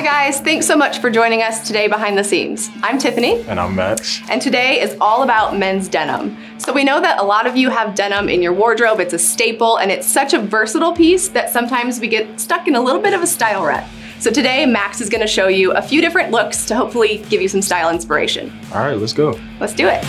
Hi guys, thanks so much for joining us today behind the scenes. I'm Tiffany. And I'm Max. And today is all about men's denim. So we know that a lot of you have denim in your wardrobe, it's a staple, and it's such a versatile piece that sometimes we get stuck in a little bit of a style rut. So today, Max is gonna show you a few different looks to hopefully give you some style inspiration. All right, let's go. Let's do it.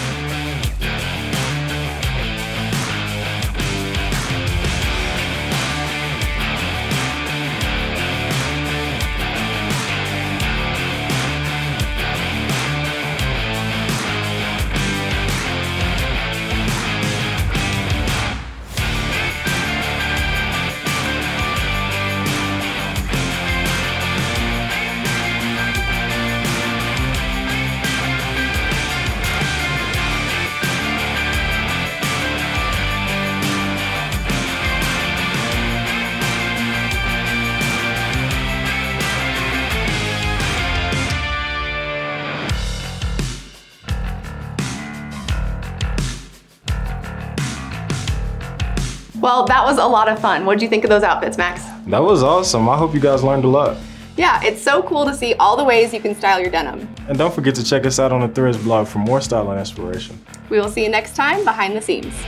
Well, that was a lot of fun. What did you think of those outfits, Max? That was awesome. I hope you guys learned a lot. Yeah, it's so cool to see all the ways you can style your denim. And don't forget to check us out on the Threads blog for more styling inspiration. We will see you next time behind the scenes.